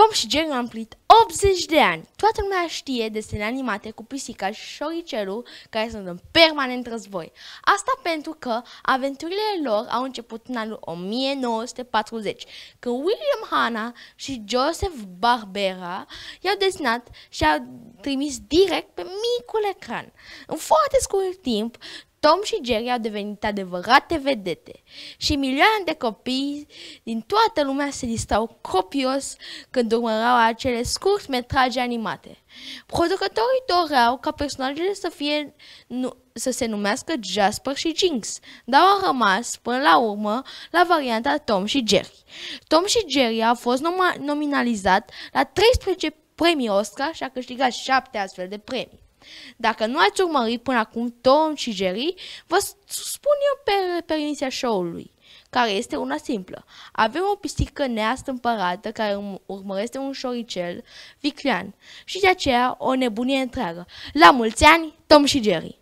Tom și Jerry a împlinit 80 de ani. Toată lumea știe desene animate cu pisica și șoricelul care sunt în permanent război. Asta pentru că aventurile lor au început în anul 1940, când William Hannah și Joseph Barbera i-au desenat și au trimis direct pe micul ecran. În foarte scurt timp, Tom și Jerry au devenit adevărate vedete și milioane de copii din toată lumea se distrau copios când urmăreau acele scurtmetraje animate. Producătorii doreau ca personajele să se numească Jasper și Jinx, dar au rămas până la urmă la varianta Tom și Jerry. Tom și Jerry a fost nominalizat la 13 premii Oscar și a câștigat 7 astfel de premii. Dacă nu ați urmărit până acum Tom și Jerry, vă spun eu pe premisa show-ului, care este una simplă. Avem o pisică neastâmpărată care urmărește un șoricel viclean și de aceea o nebunie întreagă. La mulți ani, Tom și Jerry!